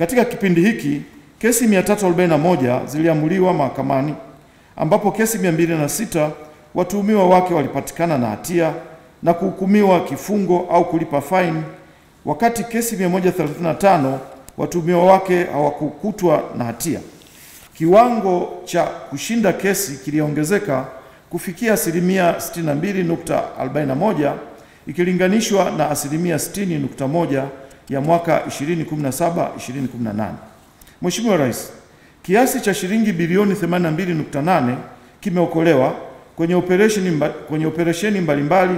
Katika kipindi hiki, kesi 341 ziliamuliwa mahakamani, ambapo kesi 206 watuhumiwa wake walipatikana na hatia na kuhukumiwa kifungo au kulipa fine, wakati kesi 135 watuhumiwa wake hawakukutwa na hatia. Kiwango cha kushinda kesi kiliongezeka kufikia 62.41 ikilinganishwa na 60.1 ya mwaka 2017-2018. Mheshimiwa Rais, kiasi cha shilingi bilioni 82.8 kimeokolewa kwenye operesheni mbalimbali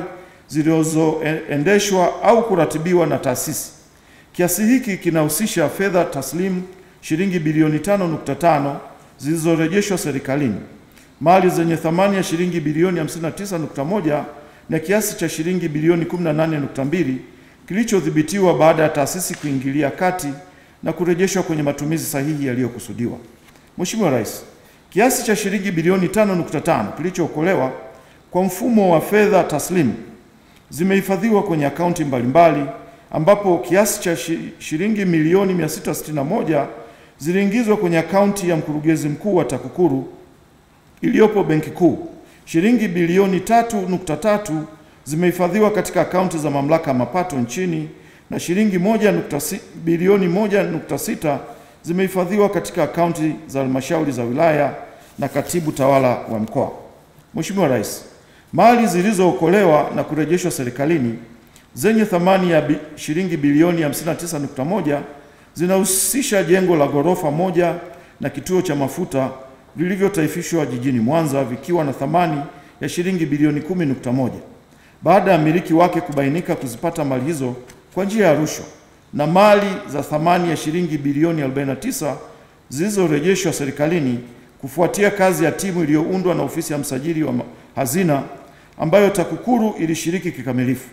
zilizoendeshwa au kuratibiwa na taasisi. Kiasi hiki kinahusisha fedha taslimu shilingi bilioni 5.5 zilizorejeshwa serikalini, mali zenye thamani ya shilingi bilioni 59.1 na kiasi cha shilingi bilioni 18.2 kilichodhibitiwa baada ya taasisi kuingilia kati na kurejeshwa kwenye matumizi sahihi yaliyokusudiwa. Mheshimiwa Rais, kiasi cha shilingi bilioni 5.5 kilichookolewa kwa mfumo wa fedha taslimu zimehifadhiwa kwenye akaunti mbalimbali, ambapo kiasi cha shilingi milioni 661 ziliingizwa kwenye akaunti ya mkurugenzi mkuu wa TAKUKURU iliyopo Benki Kuu. Shilingi bilioni 3.3 zimehifadhiwa katika akaunti za mamlaka ya mapato nchini na shilingi bilioni 1.6 zimehifadhiwa katika akaunti za halmashauri za wilaya na katibu tawala wa mkoa. Mheshimiwa Rais, mali zilizookolewa na kurejeshwa serikalini zenye thamani ya shilingi bilioni 59.1 zinahusisha jengo la ghorofa moja na kituo cha mafuta vilivyotaifishwa jijini Mwanza vikiwa na thamani ya shilingi bilioni 10.1 baada ya miliki wake kubainika kuzipata mali hizo kwa njia ya rushwa, na mali za thamani ya shilingi bilioni 49 zilizorejeshwa serikalini kufuatia kazi ya timu iliyoundwa na ofisi ya msajili wa hazina ambayo TAKUKURU ilishiriki kikamilifu.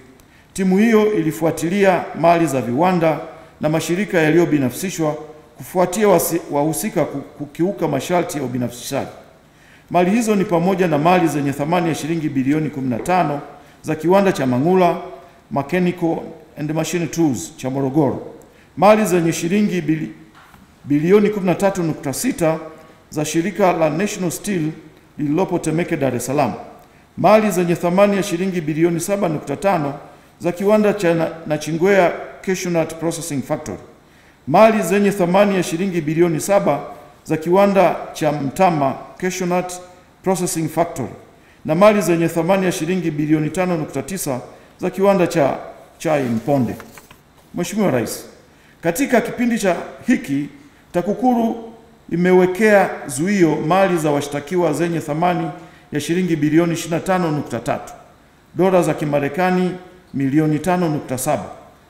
Timu hiyo ilifuatilia mali za viwanda na mashirika yaliyobinafsishwa kufuatia wahusika kukiuka masharti ya ubinafsishaji. Mali hizo ni pamoja na mali zenye thamani ya shilingi bilioni 15 za kiwanda cha Mangula Mechanical and Machine Tools cha Morogoro, mali zenye shilingi bilioni 13.6 za shirika la National Steel lililopo Temeke, Dar es Salaam, mali zenye thamani ya shilingi bilioni 7.5 za kiwanda cha Nachingwea Cashewnut Processing Factory, mali zenye thamani ya shilingi bilioni 7 za kiwanda cha Mtama Cashewnut Processing Factory, na mali zenye thamani ya shilingi bilioni 5.9 za kiwanda cha Chai Mponde. Mheshimiwa Rais, katika kipindi cha hiki TAKUKURU imewekea zuio mali za washtakiwa zenye thamani ya shilingi bilioni 25.3, dola za Kimarekani milioni 5.7,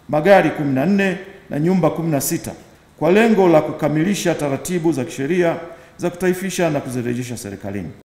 magari 14 na nyumba 16 kwa lengo la kukamilisha taratibu za kisheria za kutaifisha na kuzirejesha serikalini.